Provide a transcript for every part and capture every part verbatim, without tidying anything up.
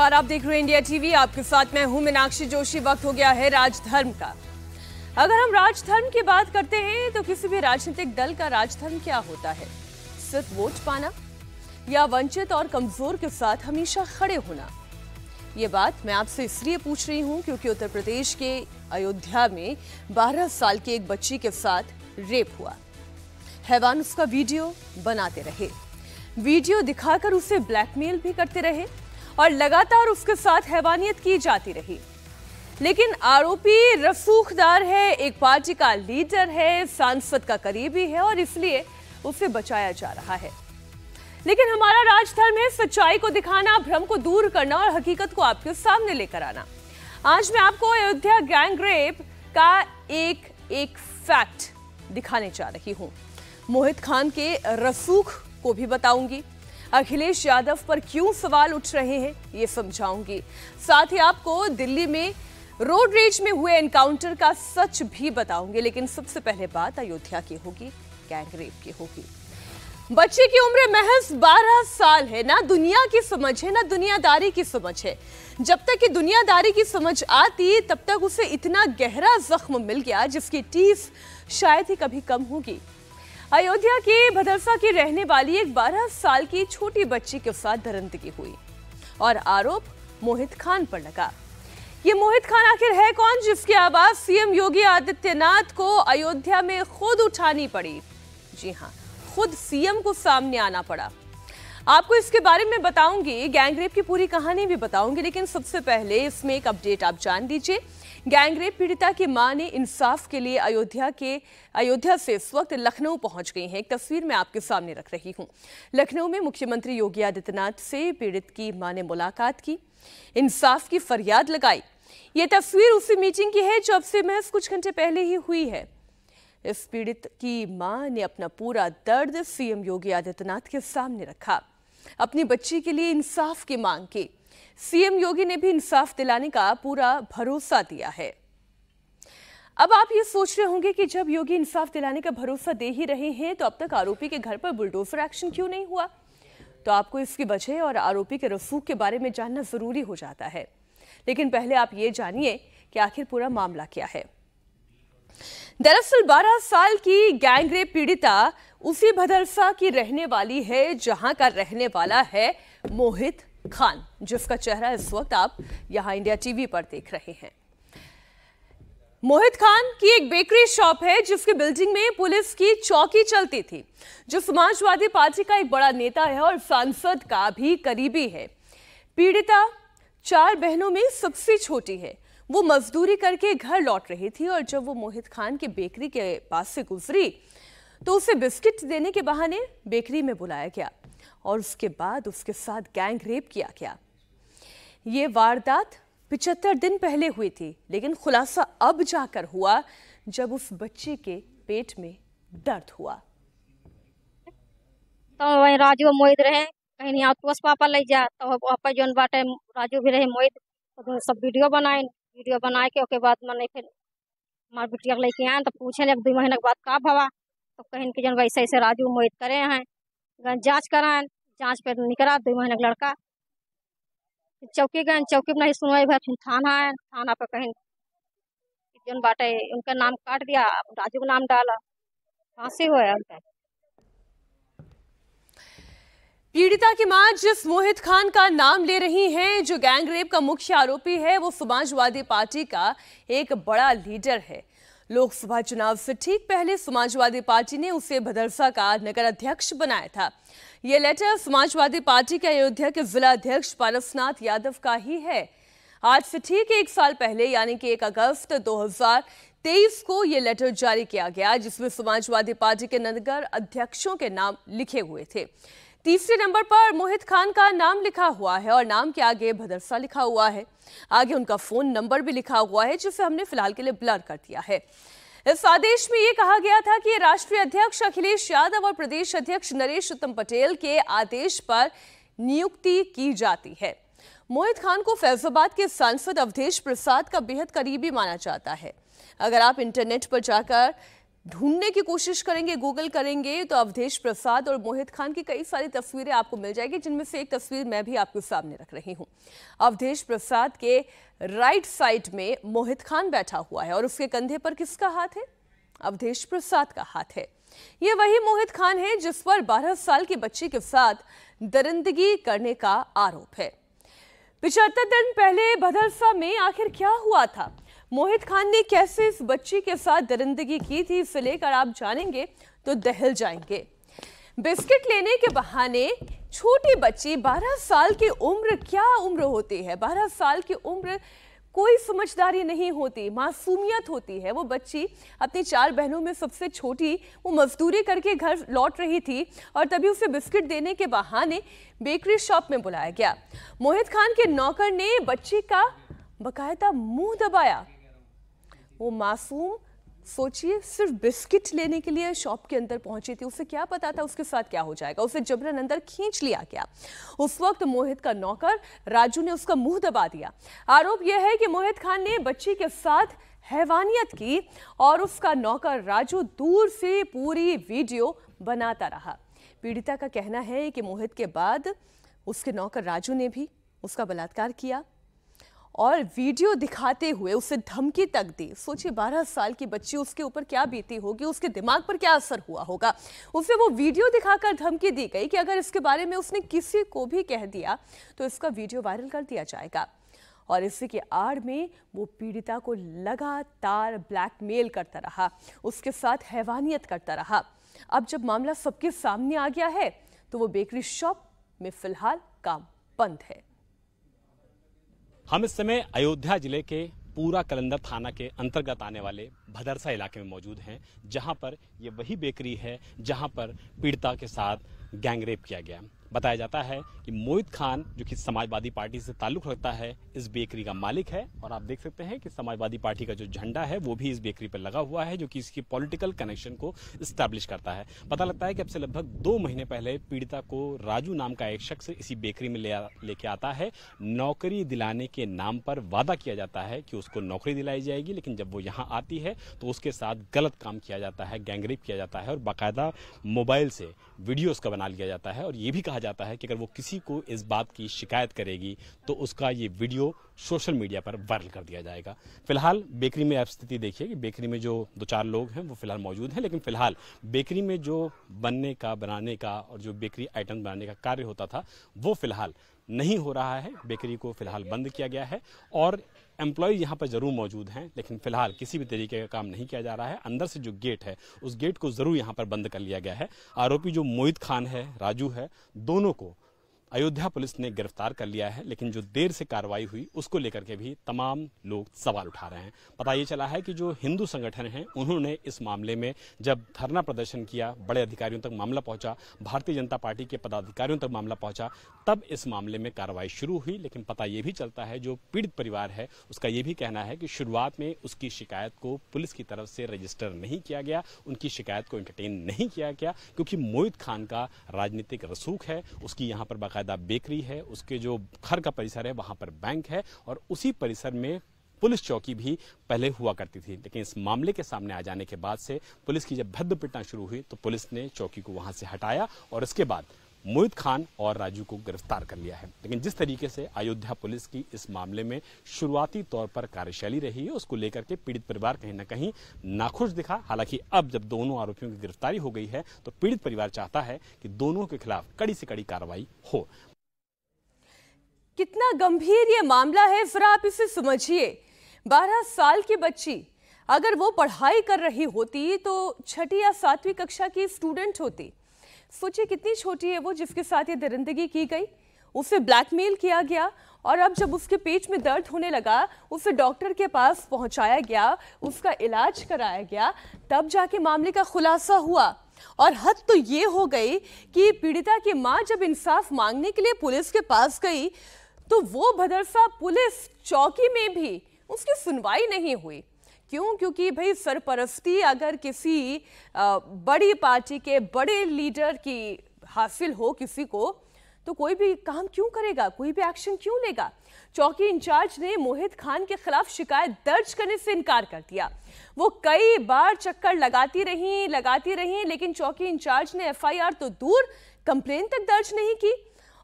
नमस्कार, आप देख रहे हैं इंडिया टीवी। आपके साथ मैं हूं मीनाक्षी जोशी। वक्त हो गया है राजधर्म का। अगर हम राजधर्म की बात करते हैं तो किसी भी राजनीतिक दल का राजधर्म क्या होता है? सिर्फ वोट पाना या वंचित और कमजोर के साथ हमेशा खड़े होना? ये बात मैं आपसे इसलिए पूछ रही हूँ क्योंकि उत्तर प्रदेश के अयोध्या में बारह साल की एक बच्ची के साथ रेप हुआ। हैवान उसका वीडियो बनाते रहे, वीडियो दिखाकर उसे ब्लैकमेल भी करते रहे और लगातार उसके साथ हैवानियत की जाती रही। लेकिन आरोपी रसूखदार है, एक पार्टी का लीडर है, सांसद का करीबी है और इसलिए उसे बचाया जा रहा है। लेकिन हमारा राजधर्म है सच्चाई को दिखाना, भ्रम को दूर करना और हकीकत को आपके सामने लेकर आना। आज मैं आपको अयोध्या गैंग रेप का एक एक फैक्ट दिखाने जा रही हूँ। मोहित खान के रसूख को भी बताऊंगी, अखिलेश यादव पर क्यों सवाल उठ रहे हैं ये समझाऊंगी। साथ ही आपको दिल्ली में रोड रेज में हुए एनकाउंटर का सच भी बताऊंगी। लेकिन सबसे पहले बात अयोध्या की होगी, गैंगरेप की होगी। बच्चे की उम्र महज बारह साल है, ना दुनिया की समझ है ना दुनियादारी की समझ है। जब तक कि दुनियादारी की समझ आती तब तक उसे इतना गहरा जख्म मिल गया जिसकी टीस शायद ही कभी कम होगी। अयोध्या के भदरसा की रहने वाली एक बारह साल की छोटी बच्ची के साथ दरिंदगी हुई और आरोप मोहित खान पर लगा। ये मोहित खान आखिर है कौन, जिसकी आवाज सीएम योगी आदित्यनाथ को अयोध्या में खुद उठानी पड़ी? जी हाँ, खुद सीएम को सामने आना पड़ा। आपको इसके बारे में बताऊंगी, गैंगरेप की पूरी कहानी भी बताऊंगी। लेकिन सबसे पहले इसमें एक अपडेट आप जान लीजिए। गैंगरेप पीड़िता की मां ने इंसाफ के लिए अयोध्या के अयोध्या से इस वक्त लखनऊ पहुंच गई हैं। एक तस्वीर मैं आपके सामने रख रही हूं। लखनऊ में मुख्यमंत्री योगी आदित्यनाथ से पीड़ित की मां ने मुलाकात की, इंसाफ की फरियाद लगाई। ये तस्वीर उसी मीटिंग की है जो अब से महज कुछ घंटे पहले ही हुई है। इस पीड़ित की मां ने अपना पूरा दर्द सीएम योगी आदित्यनाथ के सामने रखा, अपनी बच्ची के लिए इंसाफ की मांग की। सीएम योगी ने भी इंसाफ दिलाने का पूरा भरोसा दिया है। अब आप ये सोच रहे होंगे कि जब योगी इंसाफ दिलाने का भरोसा दे ही रहे हैं तो अब तक आरोपी के घर पर बुलडोजर एक्शन क्यों नहीं हुआ? तो आपको इसकी वजह और आरोपी के रसूख के बारे में जानना जरूरी हो जाता है। लेकिन पहले आप ये जानिए कि आखिर पूरा मामला क्या है। दरअसल बारह साल की गैंगरेप पीड़िता उसी भदरसा की रहने वाली है जहां का रहने वाला है मोहित खान, जिसका चेहरा इस वक्त आप यहां इंडिया टीवी पर देख रहे हैं। मोहित खान की एक बेकरी शॉप है जिसके बिल्डिंग में पुलिस की चौकी चलती थी, जो समाजवादी पार्टी का एक बड़ा नेता है और सांसद का भी करीबी है। पीड़िता चार बहनों में सबसे छोटी है। वो मजदूरी करके घर लौट रही थी और जब वो मोहित खान की बेकरी के पास से गुजरी तो उसे बिस्किट देने के बहाने बेकरी में बुलाया गया और उसके बाद उसके साथ गैंग रेप किया गया। ये वारदात पचहत्तर दिन पहले हुई थी, लेकिन खुलासा अब जाकर हुआ जब उस बच्चे के पेट में दर्द हुआ। तो वही राजू मोहित रहे, कहीं आपको पापा ले जा, तो पापा जोन बाटे राजू भी रहे मोहित, तो सब वीडियो बनाए। वीडियो बनाए के ओके बाद मैंने फिर मार बिटिया लेके आए तो पूछे एक दो महीना के बाद का भवा, तो कहीं के जन वैसे ऐसे राजू मोहित करे हैं, जांच कराएं, जांच पर निकला दो महीने का लड़का। चौकी गए, चौकी पर नहीं सुनवाई भाई, फिर थाना आए, थाना पर कहीं जन बाटे उनका नाम काट दिया, राजू का नाम डाला, फांसी हुआ उनका। पीड़िता की मां जिस मोहित खान का नाम ले रही हैं, जो गैंगरेप का मुख्य आरोपी है, वो समाजवादी पार्टी का एक बड़ा लीडर है। लोकसभा चुनाव से ठीक पहले समाजवादी पार्टी ने उसे भदरसा का नगर अध्यक्ष बनाया था। ये लेटर समाजवादी पार्टी के अयोध्या के जिला अध्यक्ष पारसनाथ यादव का ही है। आज से ठीक एक साल पहले यानी कि एक अगस्त दो हज़ार तेईस को ये लेटर जारी किया गया, जिसमें समाजवादी पार्टी के नगर अध्यक्षों के नाम लिखे हुए थे। तीसरे नंबर पर मोहित खान का नाम लिखा हुआ है और नाम के आगे भदरसा लिखा हुआ है, आगे उनका फोन नंबर भी लिखा हुआ है, जिसे हमने फिलहाल के लिए ब्लर कर दिया है। इस आदेश में ये कहा गया था कि राष्ट्रीय अध्यक्ष अखिलेश यादव और प्रदेश अध्यक्ष नरेश उत्तम पटेल के आदेश पर नियुक्ति की जाती है। मोहित खान को फैजाबाद के सांसद अवधेश प्रसाद का बेहद करीबी माना जाता है। अगर आप इंटरनेट पर जाकर ढूंढने की कोशिश करेंगे, गूगल करेंगे तो अवधेश प्रसाद और मोहित खान की कई सारी तस्वीरें आपको मिल जाएगी, जिनमें से एक तस्वीर मैं भी आपके सामने रख रही हूं। अवधेश प्रसाद के राइट साइड में मोहित खान बैठा हुआ है और उसके कंधे पर किसका हाथ है? अवधेश प्रसाद का हाथ है। ये वही मोहित खान है जिस पर बारह साल की बच्ची के साथ दरिंदगी करने का आरोप है। पिछहत्तर दिन पहले भदरसा में आखिर क्या हुआ था, मोहित खान ने कैसे इस बच्ची के साथ दरिंदगी की थी, इसे लेकर आप जानेंगे तो दहल जाएंगे। बिस्किट लेने के बहाने छोटी बच्ची, बारह साल की उम्र, क्या उम्र होती है, बारह साल की उम्र, कोई समझदारी नहीं होती, मासूमियत होती है। वो बच्ची अपनी चार बहनों में सबसे छोटी, वो मजदूरी करके घर लौट रही थी और तभी उसे बिस्किट देने के बहाने बेकरी शॉप में बुलाया गया। मोहित खान के नौकर ने बच्ची का बकायदा मुंह दबाया। वो मासूम, सोचिए, सिर्फ बिस्किट लेने के लिए शॉप के अंदर पहुंची थी, उसे क्या पता था उसके साथ क्या हो जाएगा। उसे जबरन अंदर खींच लिया गया। उस वक्त मोहित का नौकर राजू ने उसका मुंह दबा दिया। आरोप यह है कि मोहित खान ने बच्ची के साथ हैवानियत की और उसका नौकर राजू दूर से पूरी वीडियो बनाता रहा। पीड़िता का कहना है कि मोहित के बाद उसके नौकर राजू ने भी उसका बलात्कार किया और वीडियो दिखाते हुए उसे धमकी तक दी। सोचिए, बारह साल की बच्ची, उसके ऊपर क्या बीती होगी, उसके दिमाग पर क्या असर हुआ होगा। उसे वो वीडियो दिखाकर धमकी दी गई कि अगर इसके बारे में उसने किसी को भी कह दिया तो इसका वीडियो वायरल कर दिया जाएगा। और इसी की आड़ में वो पीड़िता को लगातार ब्लैकमेल करता रहा, उसके साथ हैवानियत करता रहा। अब जब मामला सबके सामने आ गया है तो वो बेकरी शॉप में फिलहाल काम बंद है। हम इस समय अयोध्या जिले के पूरा कलंदर थाना के अंतर्गत आने वाले भदरसा इलाके में मौजूद हैं, जहां पर ये वही बेकरी है जहां पर पीड़िता के साथ गैंगरेप किया गया। बताया जाता है कि मोहित खान, जो कि समाजवादी पार्टी से ताल्लुक़ रखता है, इस बेकरी का मालिक है और आप देख सकते हैं कि समाजवादी पार्टी का जो झंडा है वो भी इस बेकरी पर लगा हुआ है, जो कि इसकी पॉलिटिकल कनेक्शन को इस्टेब्लिश करता है। पता लगता है कि अब से लगभग दो महीने पहले पीड़िता को राजू नाम का एक शख्स इसी बेकरी में ले लेके आता है। नौकरी दिलाने के नाम पर वादा किया जाता है कि उसको नौकरी दिलाई जाएगी, लेकिन जब वो यहाँ आती है तो उसके साथ गलत काम किया जाता है, गैंगरेप किया जाता है और बाकायदा मोबाइल से वीडियो उसका बना लिया जाता है। और ये भी जाता है कि अगर वो किसी को इस बात की शिकायत करेगी तो उसका ये वीडियो सोशल मीडिया पर वायरल कर दिया जाएगा। फिलहाल बेकरी में आप स्थिति देखिए कि बेकरी में जो दो चार लोग हैं वो फिलहाल मौजूद हैं, लेकिन फिलहाल बेकरी में जो बनने का, बनाने का और जो बेकरी आइटम बनाने का कार्य होता था वो फिलहाल नहीं हो रहा है। बेकरी को फिलहाल बंद किया गया है और एम्प्लॉय यहाँ पर ज़रूर मौजूद हैं, लेकिन फिलहाल किसी भी तरीके का काम नहीं किया जा रहा है। अंदर से जो गेट है उस गेट को ज़रूर यहाँ पर बंद कर लिया गया है। आरोपी जो मोहित खान है, राजू है, दोनों को अयोध्या पुलिस ने गिरफ्तार कर लिया है, लेकिन जो देर से कार्रवाई हुई उसको लेकर के भी तमाम लोग सवाल उठा रहे हैं। पता ये चला है कि जो हिंदू संगठन हैं उन्होंने इस मामले में जब धरना प्रदर्शन किया, बड़े अधिकारियों तक मामला पहुंचा, भारतीय जनता पार्टी के पदाधिकारियों तक मामला पहुंचा, तब इस मामले में कार्रवाई शुरू हुई। लेकिन पता ये भी चलता है जो पीड़ित परिवार है उसका ये भी कहना है कि शुरुआत में उसकी शिकायत को पुलिस की तरफ से रजिस्टर नहीं किया गया, उनकी शिकायत को एंटरटेन नहीं किया गया, क्योंकि मोहित खान का राजनीतिक रसूख है, उसकी यहाँ पर बेकरी है, उसके जो घर का परिसर है वहां पर बैंक है और उसी परिसर में पुलिस चौकी भी पहले हुआ करती थी। लेकिन इस मामले के सामने आ जाने के बाद से पुलिस की जब भद्द पिटना शुरू हुई तो पुलिस ने चौकी को वहां से हटाया और इसके बाद मोहित खान और राजू को गिरफ्तार कर लिया है। लेकिन जिस तरीके से अयोध्या पुलिस की इस मामले में शुरुआती तौर पर कार्यशैली रही है उसको लेकर के पीड़ित परिवार कहीं ना कहीं नाखुश दिखा। हालांकि अब जब दोनों आरोपियों की गिरफ्तारी हो गई है तो पीड़ित परिवार चाहता है कि दोनों के खिलाफ कड़ी से कड़ी कार्रवाई हो। कितना गंभीर ये मामला है, फिर आप इसे समझिए। बारह साल की बच्ची, अगर वो पढ़ाई कर रही होती तो छठी या सातवीं कक्षा की स्टूडेंट होती। सोचिए कितनी छोटी है वो जिसके साथ ये दरिंदगी की गई, उसे ब्लैकमेल किया गया और अब जब उसके पेट में दर्द होने लगा उसे डॉक्टर के पास पहुंचाया गया, उसका इलाज कराया गया, तब जाके मामले का खुलासा हुआ। और हद तो ये हो गई कि पीड़िता की मां जब इंसाफ मांगने के लिए पुलिस के पास गई तो वो भदरसा पुलिस चौकी में भी उसकी सुनवाई नहीं हुई। क्यों? क्योंकि भाई सरपरस्ती अगर किसी बड़ी पार्टी के बड़े लीडर की हासिल हो किसी को तो कोई भी काम क्यों करेगा, कोई भी एक्शन क्यों लेगा। चौकी इंचार्ज ने मोहित खान के खिलाफ शिकायत दर्ज करने से इनकार कर दिया। वो कई बार चक्कर लगाती रहीं लगाती रहीं लेकिन चौकी इंचार्ज ने एफ आई आर तो दूर कंप्लेन तक दर्ज नहीं की।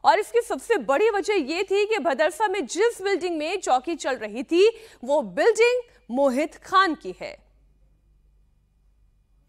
और इसकी सबसे बड़ी वजह यह थी कि भदरसा में जिस बिल्डिंग में चौकी चल रही थी वो बिल्डिंग मोहित खान की है।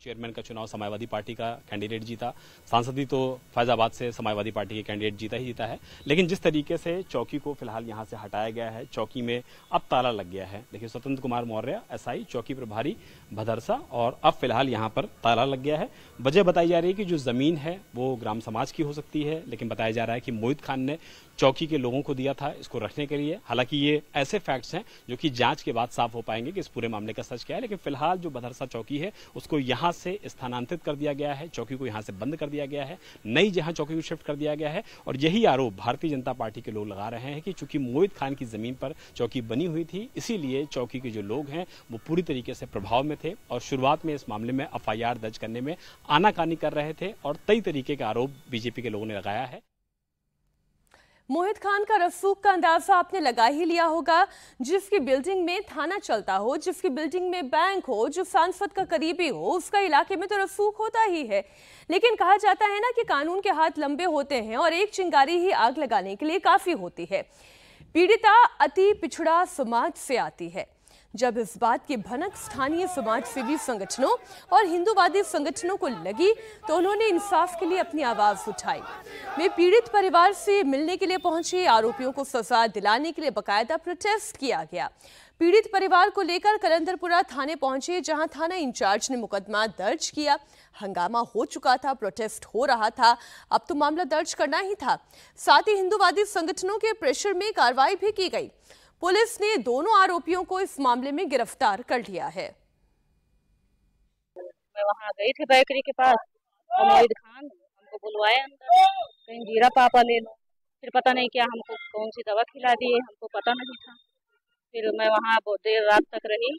चेयरमैन का चुनाव समाजवादी पार्टी का कैंडिडेट जीता, सांसद भी तो फैजाबाद से समाजवादी पार्टी के कैंडिडेट जीता ही जीता है, लेकिन जिस तरीके से चौकी को फिलहाल यहां से हटाया गया है, चौकी में अब ताला लग गया है। देखिए, स्वतंत्र कुमार मौर्य एस आई चौकी प्रभारी भदरसा, और अब फिलहाल यहां पर ताला लग गया है। वजह बताई जा रही है कि जो जमीन है वो ग्राम समाज की हो सकती है, लेकिन बताया जा रहा है कि मोहित खान ने चौकी के लोगों को दिया था इसको रखने के लिए। हालांकि ये ऐसे फैक्ट्स हैं जो कि जांच के बाद साफ हो पाएंगे कि इस पूरे मामले का सच क्या है, लेकिन फिलहाल जो भदरसा चौकी है उसको यहाँ से स्थानांतरित कर दिया गया है, चौकी को यहाँ से बंद कर दिया गया है, नई जहाँ चौकी को शिफ्ट कर दिया गया है। और यही आरोप भारतीय जनता पार्टी के लोग लगा रहे हैं कि चूंकि मोहित खान की जमीन पर चौकी बनी हुई थी इसीलिए चौकी के जो लोग हैं वो पूरी तरीके से प्रभाव में थे और शुरुआत में इस मामले में एफ आई आर दर्ज करने में आनाकानी कर रहे थे और कई तरीके का आरोप बीजेपी के लोगों ने लगाया है। मोहित खान का रसूख का अंदाजा आपने लगा ही लिया होगा। जिसकी बिल्डिंग में थाना चलता हो, जिसकी बिल्डिंग में बैंक हो, जो सांसद का करीबी हो, उसका इलाके में तो रसूख होता ही है। लेकिन कहा जाता है ना कि कानून के हाथ लंबे होते हैं और एक चिंगारी ही आग लगाने के लिए काफी होती है। पीड़िता अति पिछड़ा समाज से आती है। जब इस बात की भनक स्थानीय समाजसेवी संगठनों और हिंदूवादी संगठनों को लगी तो उन्होंने इंसाफ के लिए अपनी आवाज उठाई। वे पीड़ित परिवार से मिलने के लिए पहुंचे, आरोपियों को सजा दिलाने के लिए बकायदा प्रोटेस्ट किया गया। पीड़ित परिवार को लेकर कलंदरपुरा थाने पहुंचे जहां थाना इंचार्ज ने मुकदमा दर्ज किया। हंगामा हो चुका था, प्रोटेस्ट हो रहा था, अब तो मामला दर्ज करना ही था। साथ ही हिंदूवादी संगठनों के प्रेशर में कार्रवाई भी की गई। पुलिस ने दोनों आरोपियों को इस मामले में गिरफ्तार कर लिया है। मैं वहाँ गई थी बेकरी के पास, तो मोहित खान हमको बुलवाया अंदर, कहीं जीरा पापा ले लो, फिर पता नहीं क्या हमको कौन सी दवा खिला दी है, हमको पता नहीं था। फिर मैं वहाँ देर रात तक रही,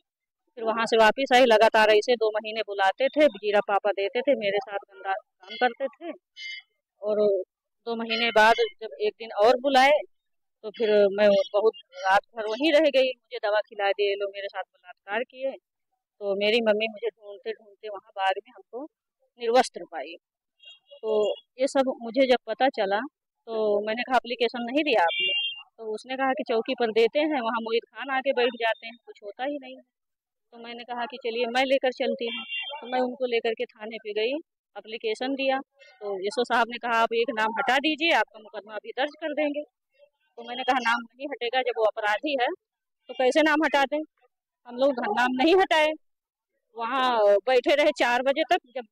फिर वहाँ से वापस आई। लगातार ऐसे दो महीने बुलाते थे, जीरा पापा देते थे, मेरे साथ गंदा काम करते थे। और दो महीने बाद जब एक दिन और बुलाए तो फिर मैं बहुत रात भर वहीं रह गई। मुझे दवा खिला दिए लोग, मेरे साथ बलात्कार किए। तो मेरी मम्मी मुझे ढूंढते ढूंढते वहाँ बाद में हमको निर्वस्त्र पाई। तो ये सब मुझे जब पता चला तो मैंने कहा एप्लीकेशन नहीं दिया आपने, तो उसने कहा कि चौकी पर देते हैं, वहाँ मोहित खान आके बैठ जाते हैं, कुछ होता ही नहीं है। तो मैंने कहा कि चलिए मैं लेकर चलती हूँ। तो मैं उनको लेकर के थाने पर गई, एप्लीकेशन दिया। तो एस ओ साहब ने कहा आप एक नाम हटा दीजिए, आपका मुकदमा अभी दर्ज कर देंगे। तो मैंने कहा नाम नहीं हटेगा, जब वो अपराधी है तो कैसे नाम हटा दें। हम लोग नाम नहीं हटाए, वहाँ बैठे रहे चार बजे तक। जब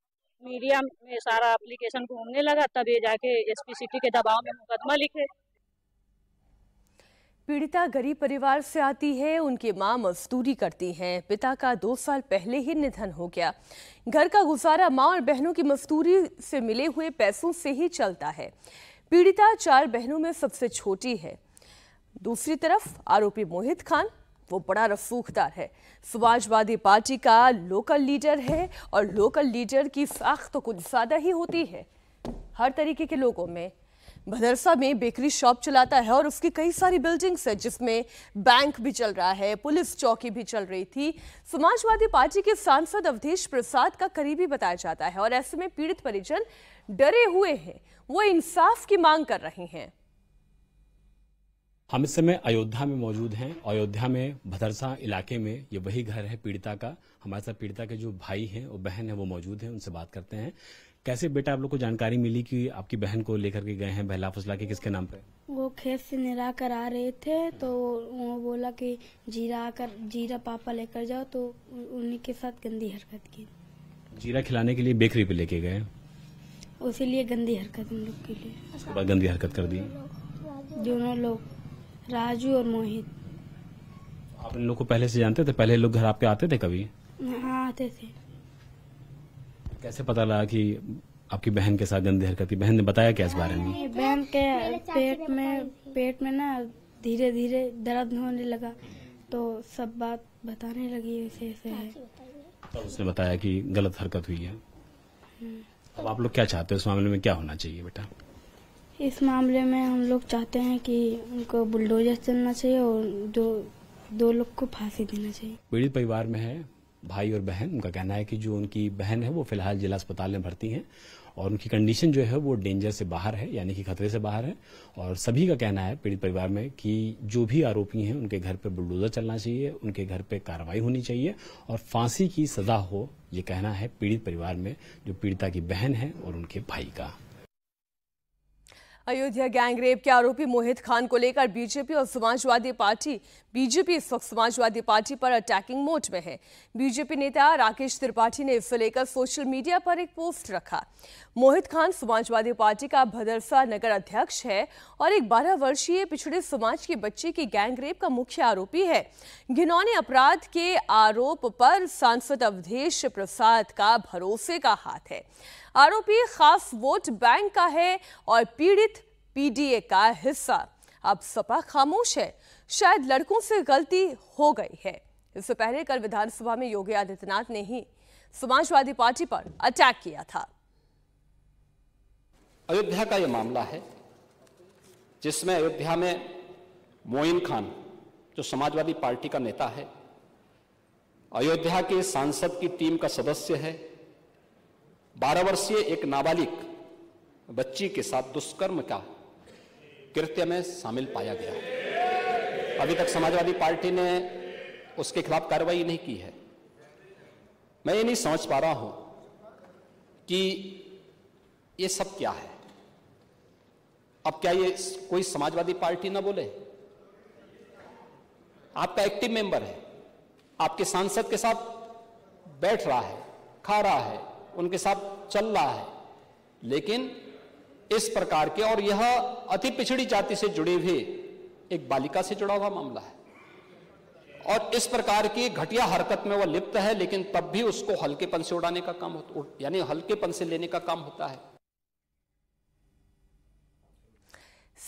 मीडिया में सारा एप्लीकेशन घूमने लगा तब ये जाके एसपी सिटी के दबाव में मुकदमा लिखे। पीड़िता गरीब परिवार से आती है। उनकी मां मजदूरी करती हैं। पिता का दो साल पहले ही निधन हो गया। घर का गुजारा माँ और बहनों की मजदूरी से मिले हुए पैसों से ही चलता है। पीड़िता चार बहनों में सबसे छोटी है। दूसरी तरफ आरोपी मोहित खान वो बड़ा रसूखदार है, समाजवादी पार्टी का लोकल लीडर है और लोकल लीडर की साख तो कुछ ज़्यादा ही होती है हर तरीके के लोगों में। भदरसा में बेकरी शॉप चलाता है और उसकी कई सारी बिल्डिंग्स है जिसमें बैंक भी चल रहा है, पुलिस चौकी भी चल रही थी। समाजवादी पार्टी के सांसद अवधेश प्रसाद का करीबी बताया जाता है और ऐसे में पीड़ित परिजन डरे हुए हैं, वो इंसाफ की मांग कर रहे हैं। हम इस समय अयोध्या में मौजूद हैं। अयोध्या में भदरसा इलाके में ये वही घर है पीड़िता का। हमारे साथ पीड़िता के जो भाई हैं और बहन है वो मौजूद हैं, उनसे बात करते हैं। कैसे बेटा आप लोग को जानकारी मिली कि आपकी बहन को लेकर के गए हैं बहला फुसला के, किसके नाम पे? वो खेत से निरा कर आ रहे थे तो वो बोला कि जीरा कर जीरा पापा लेकर जाओ, तो उन्हीं के साथ गंदी हरकत की। जीरा खिलाने के लिए बेकरी पे लेके गए, उसीलिए गंदी हरकत हम लोग के लिए। उसके बाद गंदी हरकत कर दी दोनों लोग, राजू और मोहित। आप इन लोग को पहले से जानते थे? पहले लोग घर आपके आते थे कभी? हाँ आते थे। कैसे पता लगा कि आपकी बहन के साथ गंदी हरकत की? बहन ने बताया क्या इस बारे में? बहन के पेट में पेट में ना धीरे धीरे दर्द होने लगा तो सब बात बताने लगी ऐसे ऐसे है, तो उसने बताया कि गलत हरकत हुई है। अब आप लोग क्या चाहते हो इस मामले में, क्या होना चाहिए बेटा? इस मामले में हम लोग चाहते हैं कि उनको बुलडोजर चलना चाहिए और दो दो लोग को फांसी देना चाहिए। पीड़ित परिवार में है भाई और बहन। उनका कहना है कि जो उनकी बहन है वो फिलहाल जिला अस्पताल में भर्ती हैं और उनकी कंडीशन जो है वो डेंजर से बाहर है, यानी कि खतरे से बाहर है। और सभी का कहना है पीड़ित परिवार में कि जो भी आरोपी हैं उनके घर पर बुलडोजर चलना चाहिए, उनके घर पर कार्रवाई होनी चाहिए और फांसी की सजा हो। ये कहना है पीड़ित परिवार में, जो पीड़िता की बहन है और उनके भाई का। अयोध्या गैंग रेप के आरोपी मोहित खान को लेकर बीजेपी और समाजवादी पार्टी बीजेपी इस वक्त समाजवादी पार्टी पर अटैकिंग मोड में है। बीजेपी नेता राकेश त्रिपाठी ने इसे लेकर सोशल मीडिया पर एक पोस्ट रखा। मोहित खान समाजवादी पार्टी का भदरसा नगर अध्यक्ष है और एक बारह वर्षीय पिछड़े समाज के बच्चे की गैंग रेप का मुख्य आरोपी है। घिनौने अपराध के आरोप पर सांसद अवधेश प्रसाद का भरोसे का हाथ है। आरोपी खास वोट बैंक का है और पीड़ित पीडीए का हिस्सा। अब सपा खामोश है, शायद लड़कों से गलती हो गई है। इससे पहले कल विधानसभा में योगी आदित्यनाथ ने ही समाजवादी पार्टी पर अटैक किया था। अयोध्या का यह मामला है जिसमें अयोध्या में मोहित खान जो समाजवादी पार्टी का नेता है, अयोध्या के सांसद की टीम का सदस्य है, बारह वर्षीय एक नाबालिग बच्ची के साथ दुष्कर्म का कृत्य में शामिल पाया गया। अभी तक समाजवादी पार्टी ने उसके खिलाफ कार्रवाई नहीं की है। मैं ये नहीं समझ पा रहा हूं कि ये सब क्या है। अब क्या ये कोई समाजवादी पार्टी ना बोले? आपका एक्टिव मेंबर है, आपके सांसद के साथ बैठ रहा है, खा रहा है, उनके साथ चल रहा है, लेकिन इस प्रकार के, और यह अति पिछड़ी जाति से जुड़ी हुई एक बालिका से जुड़ा हुआ मामला है और इस प्रकार की घटिया हरकत में वह लिप्त है, लेकिन तब भी उसको हल्केपन से उड़ाने का काम होता, यानी हल्केपन से लेने का काम होता है।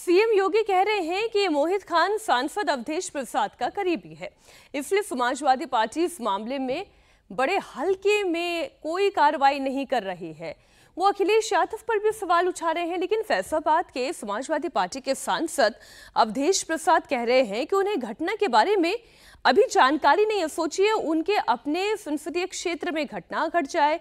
सीएम योगी कह रहे हैं कि मोहित खान सांसद अवधेश प्रसाद का करीबी है, इसलिए समाजवादी पार्टी इस मामले में बड़े हल्के में कोई कार्रवाई नहीं कर रही है। वो अखिलेश यादव पर भी सवाल उठा रहे हैं, लेकिन फैजाबाद के समाजवादी पार्टी के सांसद अवधेश प्रसाद कह रहे हैं कि उन्हें घटना के बारे में अभी जानकारी नहीं है। सोचिए, उनके अपने संसदीय क्षेत्र में घटना घट जाए,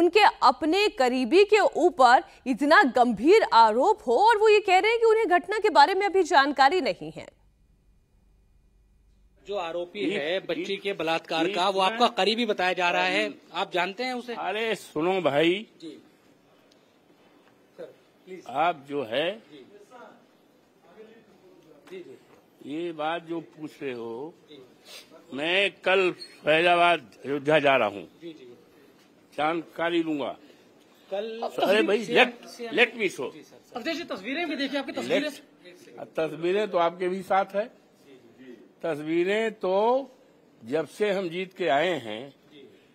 उनके अपने करीबी के ऊपर इतना गंभीर आरोप हो और वो ये कह रहे हैं कि उन्हें घटना के बारे में अभी जानकारी नहीं है। जो आरोपी है बच्ची के बलात्कार का, वो आपका करीबी बताया जा रहा है, आप जानते हैं उसे? अरे सुनो भाई जी। सर, प्लीज आप जो है जी। जी जी। ये बात जो पूछ रहे हो, मैं कल फैजाबाद अयोध्या जा रहा हूँ, जानकारी लूंगा कल। अरे भाई लेट लेट मी शो तस्वीरें भी देखिए, आपकी तस्वीरें तस्वीरें तो आपके भी साथ है। तस्वीरें तो जब से हम जीत के आए हैं,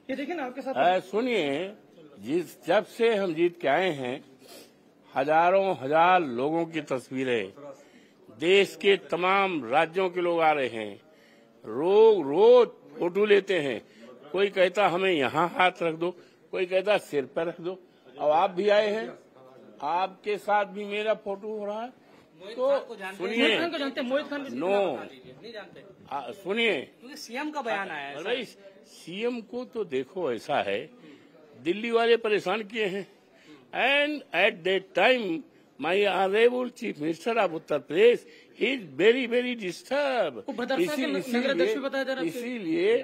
ये देखिए ना आपके साथ। सुनिए, जिस जब से हम जीत के आए हैं हजारों हजार लोगों की तस्वीरें, देश के तमाम राज्यों के लोग आ रहे हैं, रोज रोज फोटो लेते हैं। कोई कहता हमें यहाँ हाथ रख दो, कोई कहता सिर पर रख दो। अब आप भी आए हैं, आपके साथ भी मेरा फोटो हो रहा है। तो सुनिए, नो सुनिए, सीएम का बयान आया है। भाई सीएम को तो देखो, ऐसा है दिल्ली वाले परेशान किए हैं। And at that time my honourable chief minister of Uttar Pradesh is very very disturb. इसीलिए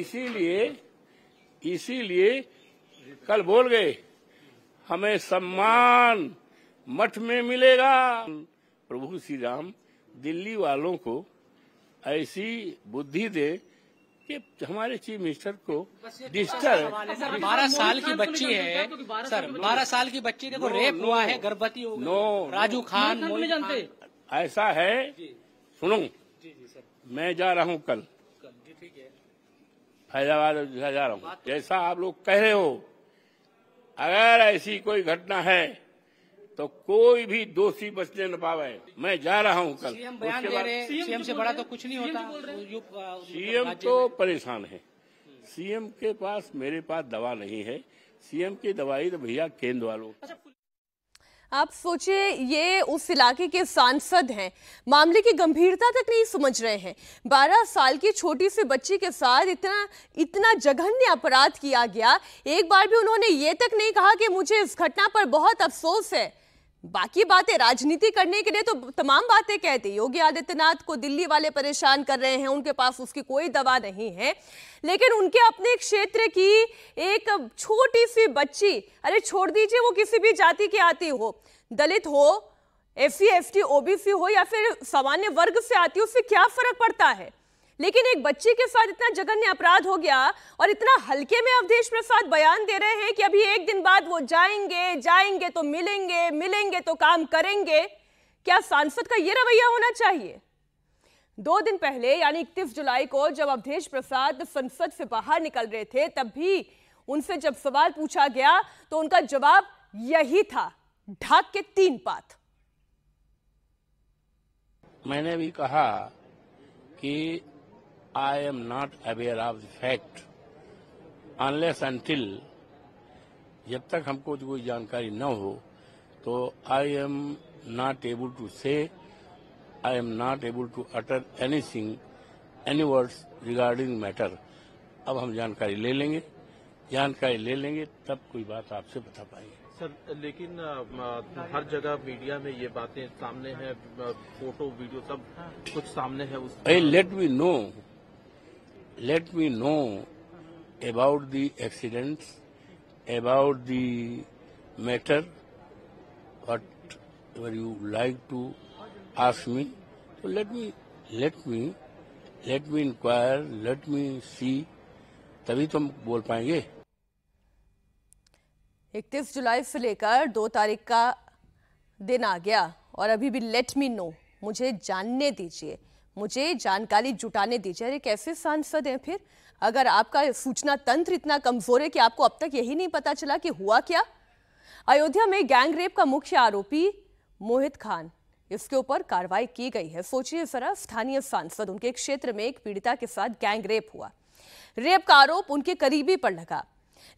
इसीलिए इसीलिए कल बोल गए हमें सम्मान मठ में मिलेगा। प्रभु श्री राम दिल्ली वालों को ऐसी बुद्धि दे कि हमारे चीफ मिनिस्टर को डिस्टर्ब। बारह साल की बच्ची है सर, बारह साल की बच्ची, देखो रेप हुआ है, गर्भवती हो गई। नो राजू खान नहीं जानते, ऐसा है। सुनो, मैं जा रहा हूँ कल फैजाबाद जा रहा हूँ, जैसा आप लोग कह रहे हो, अगर ऐसी कोई घटना है तो कोई भी दोषी बचने न पावे। मैं जा रहा हूँ कल। सीएम बयान दे रहे हैं, सीएम से बड़ा तो कुछ नहीं होता। सीएम तो परेशान है, सीएम के पास मेरे पास दवा नहीं है, सीएम की दवाई तो भैया केंद्र वालों। आप सोचिए ये उस इलाके के सांसद हैं, मामले की गंभीरता तक नहीं समझ रहे हैं। बारह साल की छोटी सी बच्ची के साथ इतना इतना जघन्य अपराध किया गया, एक बार भी उन्होंने ये तक नहीं कहा कि मुझे इस घटना पर बहुत अफसोस है। बाकी बातें राजनीति करने के लिए तो तमाम बातें कहते। योगी आदित्यनाथ को दिल्ली वाले परेशान कर रहे हैं, उनके पास उसकी कोई दवा नहीं है, लेकिन उनके अपने क्षेत्र की एक छोटी सी बच्ची, अरे छोड़ दीजिए वो किसी भी जाति की आती हो, दलित हो, एससी एसटी ओबीसी हो या फिर सामान्य वर्ग से आती हो, उससे क्या फर्क पड़ता है। लेकिन एक बच्ची के साथ इतना जघन्य अपराध हो गया और इतना हल्के में अवधेश प्रसाद बयान दे रहे हैं कि अभी एक दिन बाद वो जाएंगे, जाएंगे तो मिलेंगे, मिलेंगे तो काम करेंगे। क्या सांसद का ये रवैया होना चाहिए? दो दिन पहले यानी इकतीस जुलाई को जब अवधेश प्रसाद संसद से बाहर निकल रहे थे, तब भी उनसे जब सवाल पूछा गया तो उनका जवाब यही था, ढाक के तीन पात। मैंने भी कहा कि I am not aware of the fact unless until जब तक हमको कोई जानकारी न हो तो I am not able to say, I am not able to utter anything, any words regarding matter। अब हम जानकारी ले लेंगे, जानकारी ले लेंगे तब कोई बात आपसे बता पाएंगे। सर लेकिन हर जगह मीडिया में ये बातें सामने हैं, फोटो वीडियो सब कुछ सामने है। उस let me know Let me know about the accidents, about the matter, whatever you like to ask me. So let me, let me, let me inquire, let me see, तभी तुम बोल पाएंगे। इकतीस जुलाई से लेकर दो तारीख का दिन आ गया और अभी भी let me know, मुझे जानने दीजिए, मुझे जानकारी जुटाने दीजिए। अरे कैसे सांसद हैं फिर, अगर आपका सूचना तंत्र इतना कमजोर है कि आपको अब तक यही नहीं पता चला कि हुआ क्या। अयोध्या में गैंग रेप का मुख्य आरोपी मोहित खान, इसके ऊपर कार्रवाई की गई है। सोचिए जरा, स्थानीय सांसद, उनके क्षेत्र में एक पीड़िता के साथ गैंग रेप हुआ, रेप का आरोप उनके करीबी पर लगा,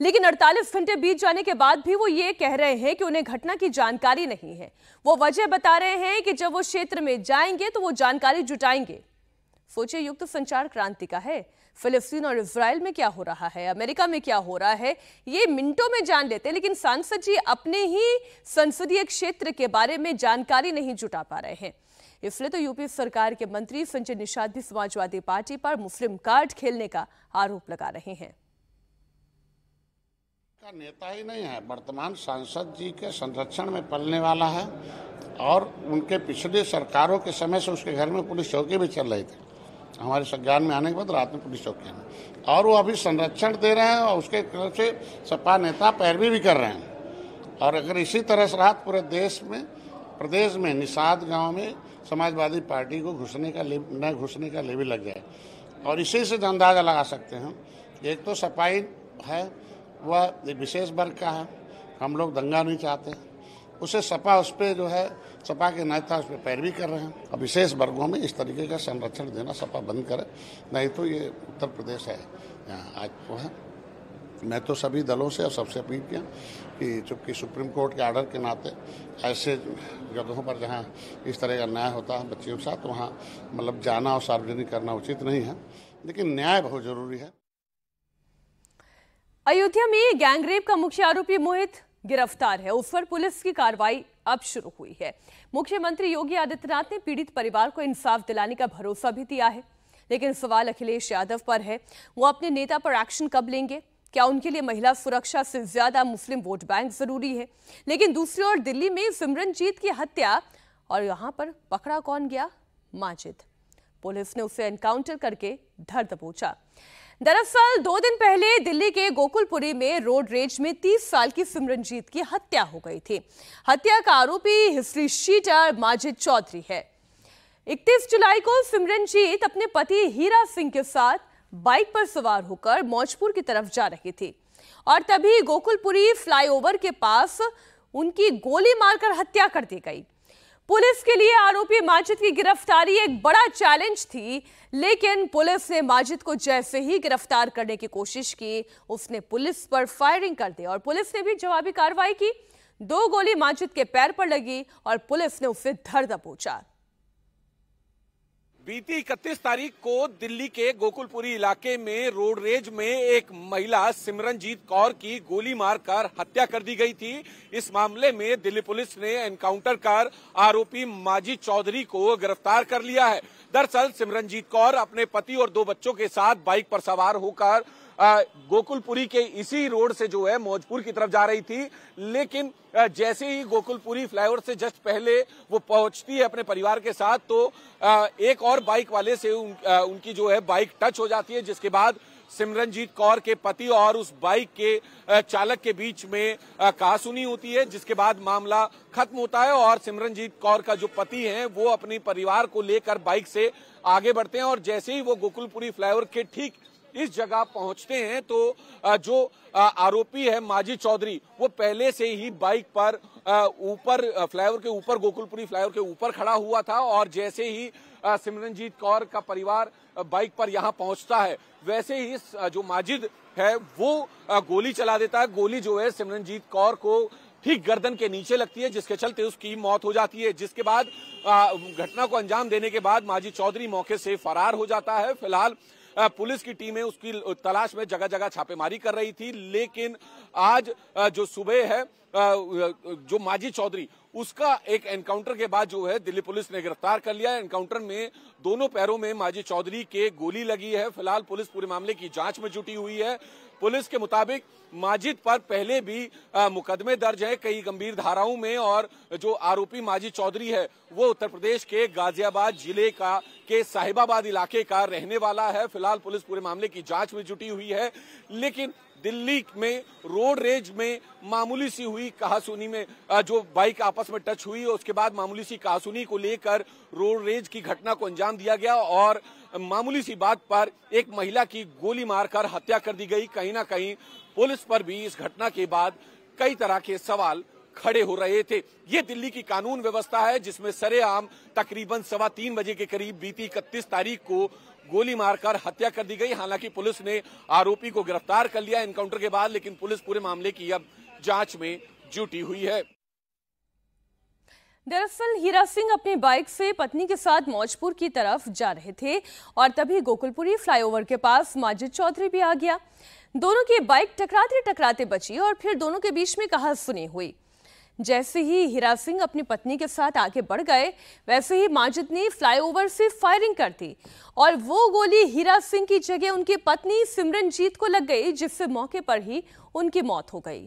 लेकिन अड़तालीस घंटे बीत जाने के बाद भी वो ये कह रहे हैं कि उन्हें घटना की जानकारी नहीं है। वो वजह बता रहे हैं कि जब वो क्षेत्र में जाएंगे तो वो जानकारी जुटाएंगे। सोचिए, युग तो संचार क्रांति का है, फिलिस्तीन और इजराइल में क्या हो रहा है, अमेरिका में क्या हो रहा है, ये मिनटों में जान लेते हैं, लेकिन सांसद जी अपने ही संसदीय क्षेत्र के बारे में जानकारी नहीं जुटा पा रहे हैं। इसलिए तो यूपी सरकार के मंत्री संजय निषाद भी समाजवादी पार्टी पर मुस्लिम कार्ड खेलने का आरोप लगा रहे हैं। नेता ही नहीं है, वर्तमान सांसद जी के संरक्षण में पलने वाला है और उनके पिछले सरकारों के समय से उसके घर में पुलिस चौकी भी चल रही थी। हमारे संज्ञान में आने के बाद रात में पुलिस चौकी में, और वो अभी संरक्षण दे रहे हैं और उसके तरफ से सपा नेता पैरवी भी कर रहे हैं। और अगर इसी तरह से रात पूरे देश में, प्रदेश में निषाद गाँव में समाजवादी पार्टी को घुसने का न घुसने का लेवी लग जाए, और इसी से अंदाजा लगा सकते हैं। एक तो सपाई है, वह विशेष वर्ग का है, हम लोग दंगा नहीं चाहते, उसे सपा उस पर जो है सपा के नेता उस पर पैरवी कर रहे हैं। अब विशेष वर्गों में इस तरीके का संरक्षण देना सपा बंद करे, नहीं तो ये उत्तर प्रदेश है यहाँ आज वो है। मैं तो सभी दलों से और सबसे अपील किया कि चूँकि सुप्रीम कोर्ट के आर्डर के नाते ऐसे जगहों पर जहाँ इस तरह का न्याय होता है बच्चियों के साथ, तो वहाँ मतलब जाना और सार्वजनिक करना उचित नहीं है, लेकिन न्याय बहुत ज़रूरी है। अयोध्या में गैंगरेप का मुख्य आरोपी मोहित गिरफ्तार है, उस पर पुलिस की कार्रवाई अब शुरू हुई है। मुख्यमंत्री योगी आदित्यनाथ ने पीड़ित परिवार को इंसाफ दिलाने का भरोसा भी दिया है, लेकिन सवाल अखिलेश यादव पर है, वो अपने नेता पर एक्शन कब लेंगे। क्या उनके लिए महिला सुरक्षा से ज्यादा मुस्लिम वोट बैंक जरूरी है? लेकिन दूसरी ओर दिल्ली में सिमरनजीत की हत्या, और यहाँ पर पकड़ा कौन गया? माजिद। पुलिस ने उसे एनकाउंटर करके धर दबोचा। दरअसल दो दिन पहले दिल्ली के गोकुलपुरी में रोड रेज में तीस साल की सिमरनजीत की हत्या हो गई थी। हत्या का आरोपी हिस्ट्री शीटर माजिद चौधरी है। इकतीस जुलाई को सिमरनजीत अपने पति हीरा सिंह के साथ बाइक पर सवार होकर मौजपुर की तरफ जा रही थी और तभी गोकुलपुरी फ्लाईओवर के पास उनकी गोली मारकर हत्या कर दी गई। पुलिस के लिए आरोपी माजिद की गिरफ्तारी एक बड़ा चैलेंज थी, लेकिन पुलिस ने माजिद को जैसे ही गिरफ्तार करने की कोशिश की, उसने पुलिस पर फायरिंग कर दी और पुलिस ने भी जवाबी कार्रवाई की। दो गोली माजिद के पैर पर लगी और पुलिस ने उसे धर दबोचा। बीती इकतीस तारीख को दिल्ली के गोकुलपुरी इलाके में रोड रेज में एक महिला सिमरनजीत कौर की गोली मारकर हत्या कर दी गई थी। इस मामले में दिल्ली पुलिस ने एनकाउंटर कर आरोपी माजिद चौधरी को गिरफ्तार कर लिया है। दरअसल सिमरनजीत कौर अपने पति और दो बच्चों के साथ बाइक पर सवार होकर गोकुलपुरी के इसी रोड से जो है मौजपुर की तरफ जा रही थी, लेकिन जैसे ही गोकुलपुरी फ्लाईओवर से जस्ट पहले वो पहुंचती है अपने परिवार के साथ तो एक और बाइक वाले से उन, उनकी जो है बाइक टच हो जाती है, जिसके बाद सिमरनजीत कौर के पति और उस बाइक के चालक के बीच में कहासुनी होती है, जिसके बाद मामला खत्म होता है और सिमरनजीत कौर का जो पति है वो अपने परिवार को लेकर बाइक से आगे बढ़ते हैं और जैसे ही वो गोकुलपुरी फ्लाईओवर के ठीक इस जगह पहुंचते हैं तो जो आरोपी है माजिद चौधरी वो पहले से ही बाइक पर ऊपर फ्लाईओवर के ऊपर गोकुलपुरी फ्लाईओवर के ऊपर खड़ा हुआ था और जैसे ही सिमरनजीत कौर का परिवार बाइक पर यहां पहुंचता है वैसे ही जो माजिद है वो गोली चला देता है। गोली जो है सिमरनजीत कौर को ठीक गर्दन के नीचे लगती है, जिसके चलते उसकी मौत हो जाती है, जिसके बाद घटना को अंजाम देने के बाद माजिद चौधरी मौके से फरार हो जाता है। फिलहाल पुलिस की टीमें उसकी तलाश में जगह जगह छापेमारी कर रही थी, लेकिन आज जो सुबह है जो माजिद चौधरी उसका एक एनकाउंटर के बाद जो है दिल्ली पुलिस ने गिरफ्तार कर लिया है। एनकाउंटर में दोनों पैरों में माजिद चौधरी के गोली लगी है। फिलहाल पुलिस पूरे मामले की जांच में जुटी हुई है। पुलिस के मुताबिक माजिद पर पहले भी मुकदमे दर्ज है कई गंभीर धाराओं में और जो आरोपी माजिद चौधरी है वो उत्तर प्रदेश के गाजियाबाद जिले का के साहिबाबाद इलाके का रहने वाला है। फिलहाल पुलिस पूरे मामले की जांच में जुटी हुई है, लेकिन दिल्ली में रोड रेज में मामूली सी हुई कहासुनी में जो बाइक आपस में टच हुई उसके बाद मामूली सी कहासुनी को लेकर रोड रेज की घटना को अंजाम दिया गया और मामूली सी बात पर एक महिला की गोली मारकर हत्या कर दी गई। कहीं ना कहीं पुलिस पर भी इस घटना के बाद कई तरह के सवाल खड़े हो रहे थे। ये दिल्ली की कानून व्यवस्था है जिसमें सरेआम तकरीबन सवा तीन बजे के करीब बीती इकतीस तारीख को गोली मारकर हत्या कर दी गई। हालांकि पुलिस ने आरोपी को गिरफ्तार कर लिया एनकाउंटर के बाद, लेकिन पुलिस पूरे मामले की अब जांच में जुटी हुई है। दरअसल हीरा सिंह अपनी बाइक से पत्नी के साथ मौजपुर की तरफ जा रहे थे और तभी गोकुलपुरी फ्लाईओवर के पास माजिद चौधरी भी आ गया। दोनों की बाइक टकराते टकराते बची और फिर दोनों के बीच में कहासुनी हुई। जैसे ही हीरा सिंह अपनी पत्नी के साथ आगे बढ़ गए वैसे ही माजिद ने फ्लाईओवर से फायरिंग कर दी और वो गोली हीरा सिंह की जगह उनकी पत्नी सिमरनजीत को लग गई, जिससे मौके पर ही उनकी मौत हो गई।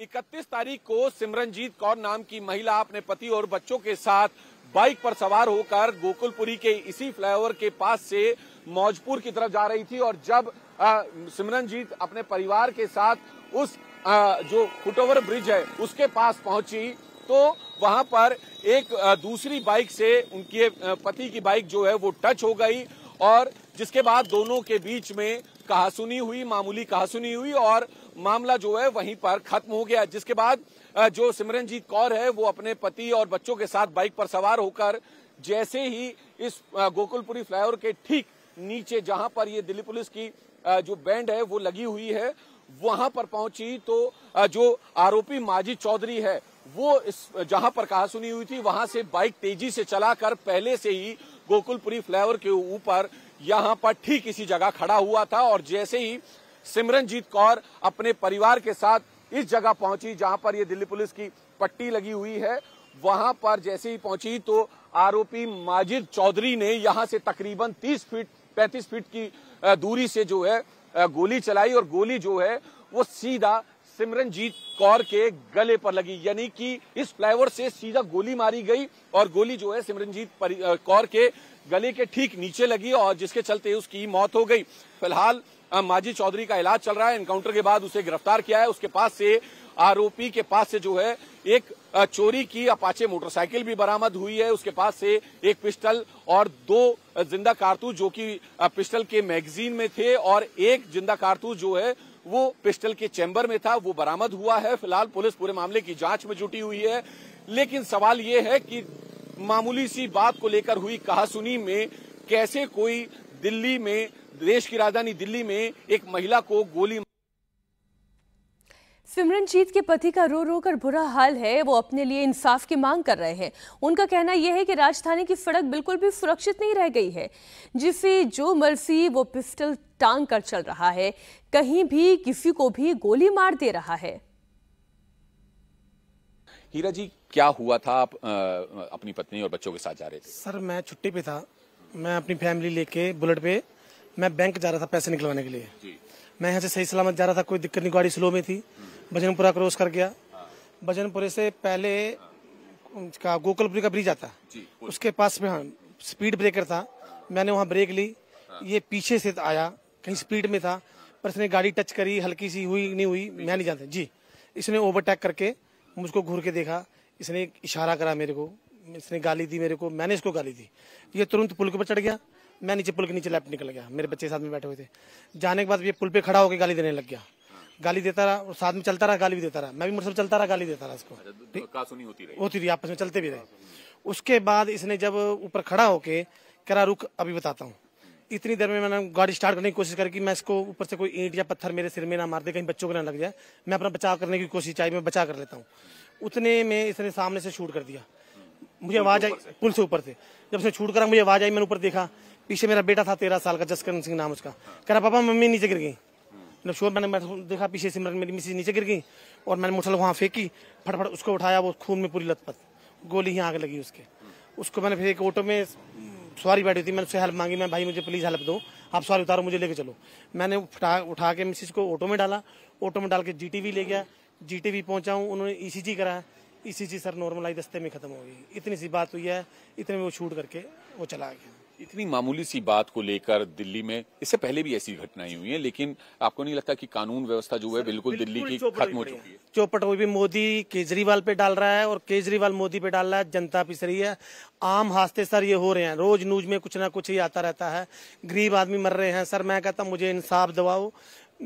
इकतीस तारीख को सिमरनजीत कौर नाम की महिला अपने पति और बच्चों के साथ बाइक पर सवार होकर गोकुलपुरी के इसी फ्लाईओवर के पास से मौजपुर की तरफ जा रही थी और जब सिमरनजीत अपने परिवार के साथ उस आ, जो फुटओवर ब्रिज है उसके पास पहुंची तो वहां पर एक दूसरी बाइक से उनके पति की बाइक जो है वो टच हो गई और जिसके बाद दोनों के बीच में कहासुनी हुई, मामूली कहासुनी हुई और मामला जो है वहीं पर खत्म हो गया। जिसके बाद जो सिमरनजीत कौर है वो अपने पति और बच्चों के साथ बाइक पर सवार होकर जैसे ही इस गोकुलपुरी फ्लाईओवर के ठीक नीचे जहां पर ये दिल्ली पुलिस की जो बैंड है वो लगी हुई है वहां पर पहुंची तो जो आरोपी माजिद चौधरी है वो इस जहां पर कहासुनी हुई थी वहां से बाइक तेजी से चलाकर पहले से ही गोकुलपुरी फ्लाईओवर के ऊपर यहां पर ठीक इसी जगह खड़ा हुआ था और जैसे ही सिमरनजीत कौर अपने परिवार के साथ इस जगह पहुंची जहां पर ये दिल्ली पुलिस की पट्टी लगी हुई है वहां पर जैसे ही पहुंची तो आरोपी माजिद चौधरी ने यहां से तकरीबन तीस फीट पैंतीस फीट की दूरी से जो है गोली चलाई और गोली जो है वो सीधा सिमरनजीत कौर के गले पर लगी, यानी कि इस फ्लाईओवर से सीधा गोली मारी गई और गोली जो है सिमरनजीत कौर के गले के ठीक नीचे लगी और जिसके चलते उसकी मौत हो गई। फिलहाल माजिद चौधरी का इलाज चल रहा है। एनकाउंटर के बाद उसे गिरफ्तार किया है। उसके पास से आरोपी के पास से जो है एक चोरी की अपाचे मोटरसाइकिल भी बरामद हुई है। उसके पास से एक पिस्टल और दो जिंदा कारतूस जो कि पिस्टल के मैगजीन में थे और एक जिंदा कारतूस जो है वो पिस्टल के चैम्बर में था वो बरामद हुआ है। फिलहाल पुलिस पूरे मामले की जांच में जुटी हुई है, लेकिन सवाल ये है कि मामूली सी बात को लेकर हुई कहासुनी में कैसे कोई दिल्ली में देश की राजधानी दिल्ली में एक महिला को गोली सिमरनजीत के पति का रो रो कर बुरा हाल है। वो अपने लिए इंसाफ की मांग कर रहे हैं। उनका कहना यह है कि राजधानी की सड़क बिल्कुल भी सुरक्षित नहीं रह गई है, जिसे जो मर्जी वो पिस्टल टांग कर चल रहा है, कहीं भी किसी को भी गोली मार दे रहा है। हीरा जी, क्या हुआ था? आप आ, अपनी पत्नी और बच्चों के साथ जा रहे थे? सर, मैं छुट्टी पे था। मैं अपनी फैमिली लेके बुलेट पे मैं बैंक जा रहा था पैसे निकलवाने के लिए जी। मैं यहाँ से सही सलामत जा रहा था, कोई दिक्कत नहीं। गाड़ी स्लो में थी। भजनपुरा क्रॉस कर गया। भजनपुरे से पहले का गोकुलपुरी का ब्रिज आता जी, उसके पास में हाँ स्पीड ब्रेकर था। मैंने वहाँ ब्रेक ली। ये पीछे से आया, कहीं स्पीड में था, पर इसने गाड़ी टच करी। हल्की सी हुई नहीं हुई मैं नहीं जानता जी। इसने ओवरटेक करके मुझको घूर के देखा। इसने इशारा करा मेरे को, इसने गाली दी मेरे को, मैंने इसको गाली दी। ये तुरंत पुल के ऊपर चढ़ गया। मैं नीचे पुल के नीचे लैप निकल गया। मेरे बच्चे साथ में बैठे हुए थे। जाने के बाद ये पुल पे खड़ा होकर गाली देने लग गया। गाली देता रहा और साथ में चलता रहा, गाली भी देता रहा। मैं भी मोटरसाइकिल चलता रहा, गाली देता रहा। इसको होती रही होती रही आपस में चलते भी रहे। उसके बाद इसने जब ऊपर खड़ा होके करा, रुक अभी बताता हूँ। इतनी देर में मैंने गाड़ी स्टार्ट करने की कोशिश कर कि मैं इसको ऊपर से कोई ईंट या पत्थर मेरे सिर में ना मार दे, कहीं बच्चों को ना लग जाए। मैं अपना बचाव करने की कोशिश, चाहे मैं बचा कर लेता हूँ। उतने में इसने सामने से शूट कर दिया। मुझे आवाज आई पुल से ऊपर से। जब उसने शूट करा मुझे आवाज आई, मैंने ऊपर देखा। पीछे मेरा बेटा था तेरह साल का, जसकरण सिंह नाम उसका। कह रहा पापा मम्मी नीचे गिर गई। जब शोर मैंने देखा पीछे से मेरी मिसेज नीचे गिर गई और मैंने मोटरसाइकिल वहाँ फेंकी। फटफट उसको उठाया, वो खून में पूरी लथपथ। गोली ही आग लगी उसके। उसको मैंने फिर एक ऑटो में सवारी बैठी थी, मैंने उससे हेल्प मांगी। मैं भाई मुझे प्लीज हेल्प दो, आप सवारी उतारो, मुझे लेके चलो। मैंने उठा उठा के मिसेज को ऑटो में डाला। ऑटो में डाल के जीटीवी ले गया। जीटीवी पहुंचा हूँ, उन्होंने ईसीजी कराया। ईसीजी सर नॉर्मल आई, दस्ते में खत्म हो गई। इतनी सी बात हुई है, इतने में वो शूट करके वो चला गया। इतनी मामूली सी बात को लेकर दिल्ली में इससे पहले भी ऐसी घटनाएं हुई हैं, लेकिन आपको नहीं लगता कि कानून व्यवस्था जो है बिल्कुल दिल्ली की खत्म हो चुकी है? चौपट हुई भी मोदी केजरीवाल पे डाल रहा है और केजरीवाल मोदी पे डाल रहा है। जनता पिस रही है। आम हादसे सर ये हो रहे हैं, रोज न्यूज में कुछ ना कुछ ही आता रहता है। गरीब आदमी मर रहे हैं। सर मैं कहता मुझे इंसाफ दिलाओ,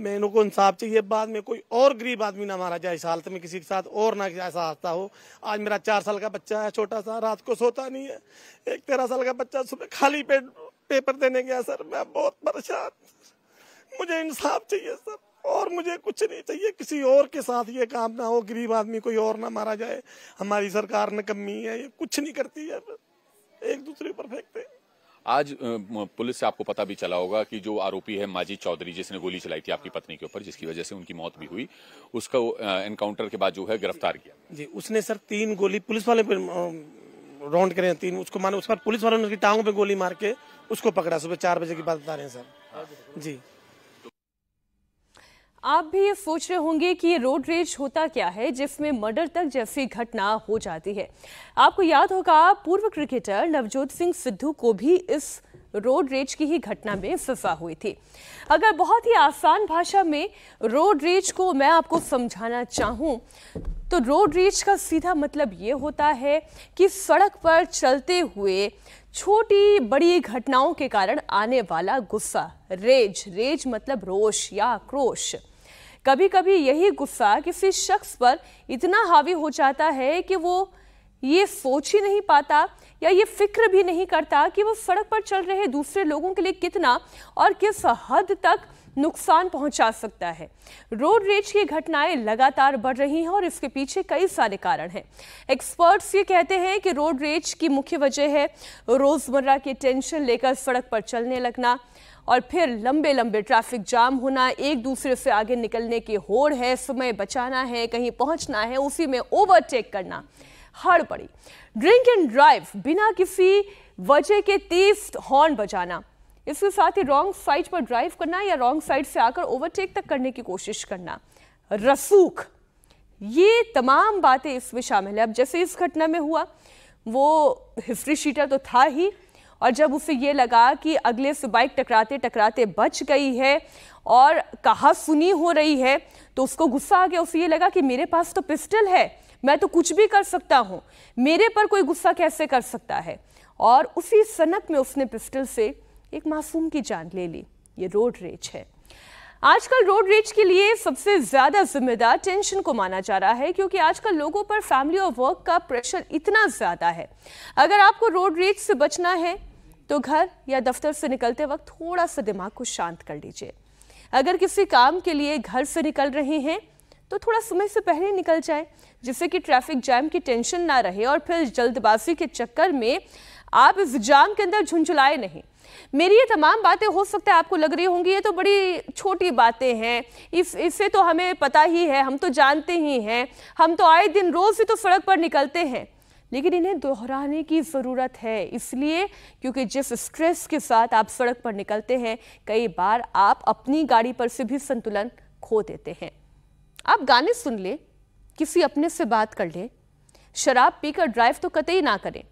मैंने को इंसाफ चाहिए। बाद में कोई और गरीब आदमी ना मारा जाए इस हालत में, किसी के साथ और ना ऐसा हादसा हो। आज मेरा चार साल का बच्चा है, छोटा सा, रात को सोता नहीं है। एक तेरह साल का बच्चा सुबह खाली पेट पेपर देने गया। सर मैं बहुत परेशान, मुझे इंसाफ चाहिए सर, और मुझे कुछ नहीं चाहिए। किसी और के साथ ये काम ना हो, गरीब आदमी कोई और ना मारा जाए। हमारी सरकार नकम्मी है, ये कुछ नहीं करती है, एक दूसरे पर फेंकते। आज पुलिस से आपको पता भी चला होगा कि जो आरोपी है माजिद चौधरी, जिसने गोली चलाई थी आपकी पत्नी के ऊपर, जिसकी वजह से उनकी मौत भी हुई, उसका एनकाउंटर के बाद जो है गिरफ्तार किया जी। उसने सर तीन गोली पुलिस वाले पे राउंड करे, तीन उसको मानो। उस पर पुलिस वालों ने उसकी टांगों पे गोली मार के उसको पकड़ा। सुबह चार बजे की बात बता रहे हैं सर जी। आप भी ये सोच रहे होंगे कि ये रोड रेज होता क्या है जिसमें मर्डर तक जैसी घटना हो जाती है। आपको याद होगा पूर्व क्रिकेटर नवजोत सिंह सिद्धू को भी इस रोड रेज की ही घटना में सजा हुई थी। अगर बहुत ही आसान भाषा में रोड रेज को मैं आपको समझाना चाहूँ तो रोड रेज का सीधा मतलब ये होता है कि सड़क पर चलते हुए छोटी बड़ी घटनाओं के कारण आने वाला गुस्सा। रेज रेज मतलब रोष या आक्रोश। कभी कभी यही गुस्सा किसी शख्स पर इतना हावी हो जाता है कि वो ये सोच ही नहीं पाता या ये फिक्र भी नहीं करता कि वो सड़क पर चल रहे दूसरे लोगों के लिए कितना और किस हद तक नुकसान पहुंचा सकता है। रोड रेज की घटनाएं लगातार बढ़ रही हैं और इसके पीछे कई सारे कारण हैं। एक्सपर्ट्स ये कहते हैं कि रोड रेज की मुख्य वजह है रोजमर्रा की टेंशन लेकर सड़क पर चलने लगना और फिर लंबे लंबे ट्रैफिक जाम होना, एक दूसरे से आगे निकलने की होड़ है, समय बचाना है, कहीं पहुंचना है, उसी में ओवरटेक करना, हड़बड़ी, ड्रिंक एंड ड्राइव, बिना किसी वजह के तेज हॉर्न बजाना, इसके साथ ही रॉन्ग साइड पर ड्राइव करना या रॉन्ग साइड से आकर ओवरटेक तक करने की कोशिश करना, रसूख, ये तमाम बातें इसमें शामिल है। अब जैसे इस घटना में हुआ, वो हिस्ट्री शीटर तो था ही, और जब उसे ये लगा कि अगले से बाइक टकराते टकराते बच गई है और कहा सुनी हो रही है तो उसको गुस्सा आ गया। उसे ये लगा कि मेरे पास तो पिस्टल है, मैं तो कुछ भी कर सकता हूँ, मेरे पर कोई गुस्सा कैसे कर सकता है, और उसी सनक में उसने पिस्टल से एक मासूम की जान ले ली। ये रोड रेज है। आजकल रोड रेज के लिए सबसे ज़्यादा जिम्मेदार टेंशन को माना जा रहा है, क्योंकि आजकल लोगों पर फैमिली और वर्क का प्रेशर इतना ज़्यादा है। अगर आपको रोड रेज से बचना है तो घर या दफ्तर से निकलते वक्त थोड़ा सा दिमाग को शांत कर लीजिए। अगर किसी काम के लिए घर से निकल रहे हैं तो थोड़ा समय से पहले निकल जाए, जिससे कि ट्रैफिक जैम की टेंशन ना रहे और फिर जल्दबाजी के चक्कर में आप इस जाम के अंदर झुंझुलाए नहीं। मेरी ये तमाम बातें हो सकता है आपको लग रही होंगी ये तो बड़ी छोटी बातें हैं, इस इससे तो हमें पता ही है, हम तो जानते ही हैं, हम तो आए दिन रोज़ ही तो सड़क पर निकलते हैं, लेकिन इन्हें दोहराने की ज़रूरत है इसलिए क्योंकि जिस स्ट्रेस के साथ आप सड़क पर निकलते हैं कई बार आप अपनी गाड़ी पर से भी संतुलन खो देते हैं। आप गाने सुन लें, किसी अपने से बात कर लें, शराब पीकर ड्राइव तो कतई ना करें।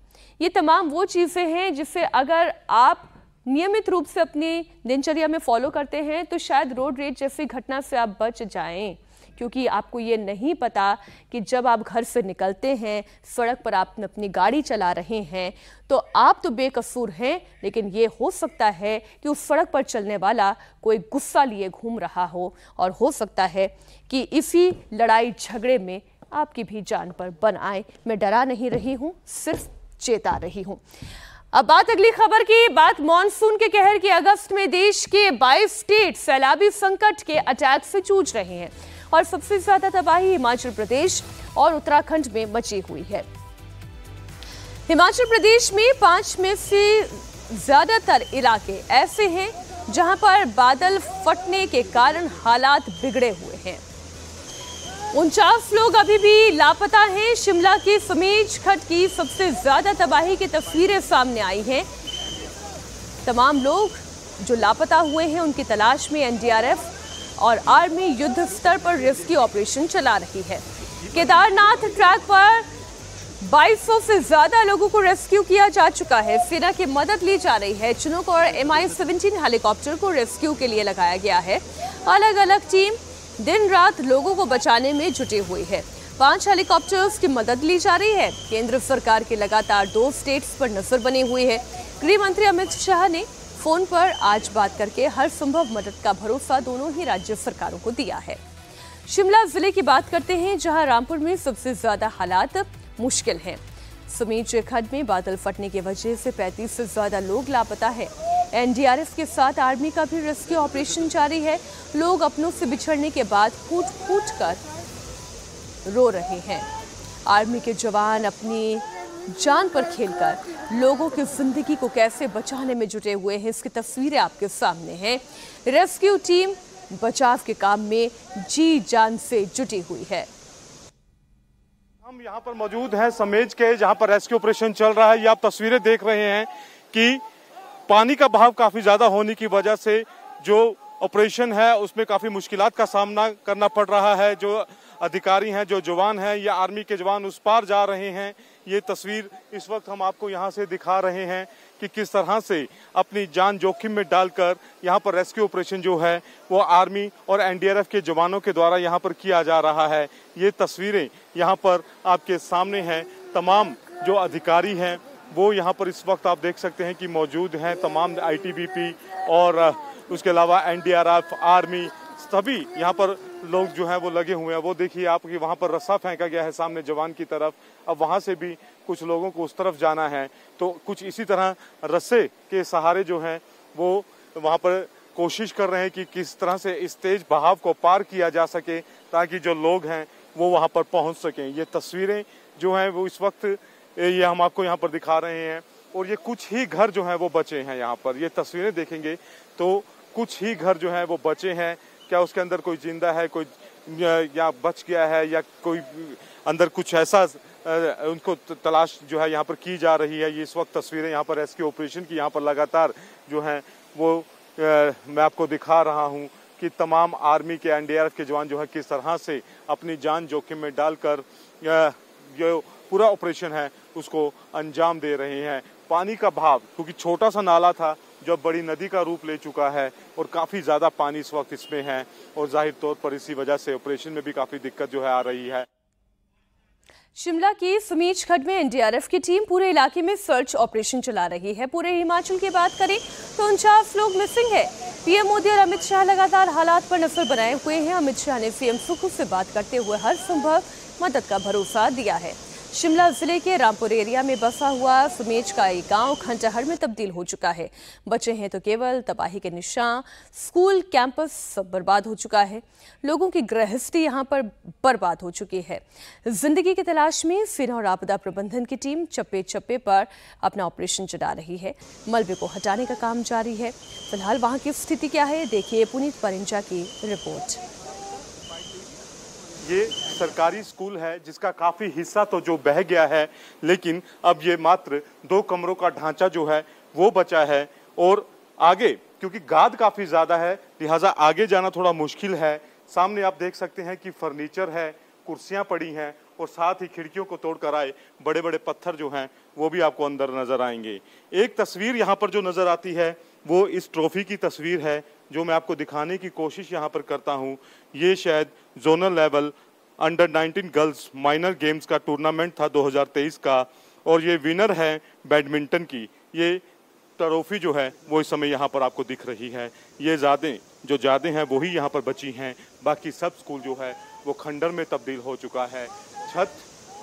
ये तमाम वो चीज़ें हैं जिससे अगर आप नियमित रूप से अपनी दिनचर्या में फॉलो करते हैं तो शायद रोड रेज जैसी घटना से आप बच जाएं, क्योंकि आपको ये नहीं पता कि जब आप घर से निकलते हैं सड़क पर आप अपनी गाड़ी चला रहे हैं तो आप तो बेकसूर हैं, लेकिन ये हो सकता है कि उस सड़क पर चलने वाला कोई गुस्सा लिए घूम रहा हो और हो सकता है कि इसी लड़ाई झगड़े में आपकी भी जान पर बन आए। मैं डरा नहीं रही हूँ, सिर्फ चेता रही हूँ। अब बात अगली खबर की, बात मॉनसून के कहर की। अगस्त में देश के बाईस स्टेट सैलाबी संकट के अटैक से जूझ रहे हैं और सबसे ज्यादा तबाही हिमाचल प्रदेश और उत्तराखंड में मची हुई है। हिमाचल प्रदेश में पांच में से ज्यादातर इलाके ऐसे हैं जहां पर बादल फटने के कारण हालात बिगड़े हुए हैं। उनचास लोग अभी भी लापता हैं। शिमला के सुमेज खड्ड की सबसे ज़्यादा तबाही की तस्वीरें सामने आई हैं। तमाम लोग जो लापता हुए हैं उनकी तलाश में एन डी आर एफ और आर्मी युद्ध स्तर पर रेस्क्यू ऑपरेशन चला रही है। केदारनाथ ट्रैक पर बाईस सौ से ज़्यादा लोगों को रेस्क्यू किया जा चुका है। सेना की मदद ली जा रही है। चिनूक और एम आई सेवनटीन हेलीकॉप्टर को रेस्क्यू के लिए लगाया गया है। अलग अलग टीम दिन रात लोगों को बचाने में जुटी हुई है। पांच हेलीकॉप्टर्स की मदद ली जा रही है। केंद्र सरकार की लगातार दो स्टेट्स पर नजर बनी हुई है। गृह मंत्री अमित शाह ने फोन पर आज बात करके हर संभव मदद का भरोसा दोनों ही राज्य सरकारों को दिया है। शिमला जिले की बात करते हैं जहां रामपुर में सबसे ज्यादा हालात मुश्किल हैं। सुमेज खड्ड में बादल फटने की वजह से पैंतीस से ज्यादा लोग लापता है। एन डी आर एफ के साथ आर्मी का भी रेस्क्यू ऑपरेशन जारी है। लोग अपनों से बिछड़ने के बाद फूट फूट कर रो रहे हैं। आर्मी के जवान अपनी जान पर खेलकर लोगों की जिंदगी को कैसे बचाने में जुटे हुए हैं, इसकी तस्वीरें आपके सामने हैं। रेस्क्यू टीम बचाव के काम में जी जान से जुटी हुई है। हम यहाँ पर मौजूद हैं समेज के, जहाँ पर रेस्क्यू ऑपरेशन चल रहा है। ये आप तस्वीरें देख रहे हैं कि पानी का बहाव काफ़ी ज़्यादा होने की वजह से जो ऑपरेशन है उसमें काफ़ी मुश्किलात का सामना करना पड़ रहा है। जो अधिकारी हैं, जो जवान हैं या आर्मी के जवान उस पार जा रहे हैं। ये तस्वीर इस वक्त हम आपको यहाँ से दिखा रहे हैं कि किस तरह से अपनी जान जोखिम में डालकर यहाँ पर रेस्क्यू ऑपरेशन जो है वो आर्मी और एन डी आर एफ के जवानों के द्वारा यहाँ पर किया जा रहा है। ये तस्वीरें यहाँ पर आपके सामने हैं। तमाम जो अधिकारी हैं वो यहाँ पर इस वक्त आप देख सकते हैं कि मौजूद हैं। तमाम आई टी बी पी और उसके अलावा N D R F, army, सभी यहाँ पर लोग जो हैं वो लगे हुए हैं। वो देखिए आप कि वहाँ पर रस्सा फेंका गया है सामने जवान की तरफ। अब वहाँ से भी कुछ लोगों को उस तरफ जाना है तो कुछ इसी तरह रस्से के सहारे जो हैं वो वहाँ पर कोशिश कर रहे हैं कि किस तरह से इस तेज बहाव को पार किया जा सके ताकि जो लोग हैं वो वहाँ पर पहुँच सकें। ये तस्वीरें जो हैं वो इस वक्त ये हम आपको यहाँ पर दिखा रहे हैं और ये कुछ ही घर जो हैं वो बचे हैं। यहाँ पर ये तस्वीरें देखेंगे तो कुछ ही घर जो हैं वो बचे हैं। क्या उसके अंदर कोई जिंदा है, कोई या बच गया है, या कोई अंदर कुछ ऐसा उनको तलाश जो है यहाँ पर की जा रही है। ये इस वक्त तस्वीरें यहाँ पर रेस्क्यू ऑपरेशन की यहाँ पर लगातार जो हैं वो मैं आपको दिखा रहा हूँ कि तमाम आर्मी के एन डी आर एफ के जवान जो है किस तरह से अपनी जान जोखिम में डालकर जो पूरा ऑपरेशन है उसको अंजाम दे रहे हैं। पानी का बहाव, क्योंकि छोटा सा नाला था जब बड़ी नदी का रूप ले चुका है और काफ़ी ज़्यादा पानी इस वक्त इसमें है और जाहिर तौर पर इसी वजह से ऑपरेशन में भी काफ़ी दिक्कत जो है आ रही है। शिमला की सुमेज खड्ड में एन डी आर एफ की टीम पूरे इलाके में सर्च ऑपरेशन चला रही है। पूरे हिमाचल की बात करें तो उनचास लोग मिसिंग है। पी एम मोदी और अमित शाह लगातार हालात पर नजर बनाए हुए हैं। अमित शाह ने सी एम सुक्खू से बात करते हुए हर संभव मदद का भरोसा दिया है। शिमला जिले के रामपुर एरिया में बसा हुआ सुमेज का एक गांव खंडहर में तब्दील हो चुका है। बचे हैं तो केवल तबाही के निशान, स्कूल कैंपस सब बर्बाद हो चुका है। लोगों की गृहस्थी यहां पर बर्बाद हो चुकी है। जिंदगी की तलाश में फिर और आपदा प्रबंधन की टीम चप्पे चप्पे पर अपना ऑपरेशन चला रही है। मलबे को हटाने का काम जारी है। फिलहाल वहाँ की स्थिति क्या है, देखिए पुनीत परिंजा की रिपोर्ट। ये सरकारी स्कूल है जिसका काफ़ी हिस्सा तो जो बह गया है, लेकिन अब ये मात्र दो कमरों का ढांचा जो है वो बचा है। और आगे क्योंकि गाद काफ़ी ज़्यादा है, लिहाजा आगे जाना थोड़ा मुश्किल है। सामने आप देख सकते हैं कि फर्नीचर है, कुर्सियां पड़ी हैं और साथ ही खिड़कियों को तोड़कर आए बड़े बड़े पत्थर जो हैं वो भी आपको अंदर नज़र आएंगे। एक तस्वीर यहाँ पर जो नज़र आती है वो इस ट्रॉफी की तस्वीर है जो मैं आपको दिखाने की कोशिश यहाँ पर करता हूँ। ये शायद zonal level under nineteen girls minor games का टूर्नामेंट था दो हज़ार तेईस का, और ये विनर है बैडमिंटन की। ये ट्रॉफी जो है वो इस समय यहाँ पर आपको दिख रही है। ये ज़्यादें जो ज़्यादें हैं वही यहाँ पर बची हैं, बाकी सब स्कूल जो है वो खंडर में तब्दील हो चुका है। छत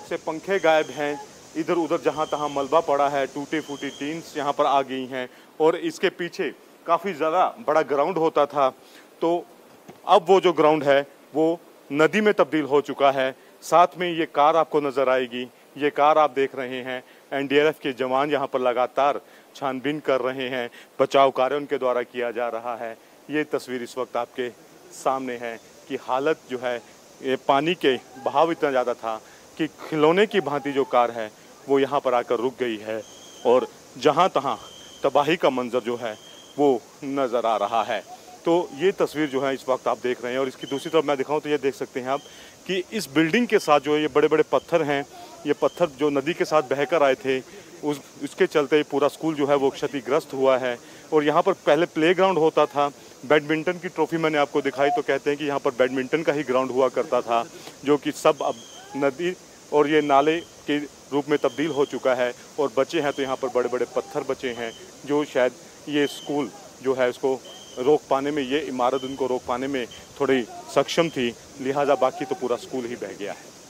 से पंखे गायब हैं, इधर उधर जहाँ तहाँ मलबा पड़ा है, टूटी फूटी टीन्स यहाँ पर आ गई हैं। और इसके पीछे काफ़ी ज़्यादा बड़ा ग्राउंड होता था, तो अब वो जो ग्राउंड है वो नदी में तब्दील हो चुका है। साथ में ये कार आपको नज़र आएगी, ये कार आप देख रहे हैं। एनडीआरएफ के जवान यहाँ पर लगातार छानबीन कर रहे हैं, बचाव कार्य उनके द्वारा किया जा रहा है। ये तस्वीर इस वक्त आपके सामने है कि हालत जो है, ये पानी के बहाव इतना ज़्यादा था कि खिलौने की भांति जो कार है वो यहाँ पर आकर रुक गई है और जहाँ तहाँ तबाही का मंजर जो है वो नज़र आ रहा है। तो ये तस्वीर जो है इस वक्त आप देख रहे हैं। और इसकी दूसरी तरफ मैं दिखाऊं तो ये देख सकते हैं आप कि इस बिल्डिंग के साथ जो है ये बड़े बड़े पत्थर हैं, ये पत्थर जो नदी के साथ बहकर आए थे उस उसके चलते पूरा स्कूल जो है वो क्षतिग्रस्त हुआ है। और यहाँ पर पहले प्लेग्राउंड होता था, बैडमिंटन की ट्रॉफी मैंने आपको दिखाई तो कहते हैं कि यहाँ पर बैडमिंटन का ही ग्राउंड हुआ करता था, जो कि सब अब नदी और ये नाले के रूप में तब्दील हो चुका है। और बचे हैं तो यहाँ पर बड़े बड़े पत्थर बचे हैं जो शायद ये स्कूल जो है उसको रोक पाने में, ये इमारत उनको रोक पाने में थोड़ी सक्षम थी, लिहाजा बाकी तो पूरा स्कूल ही बह गया है।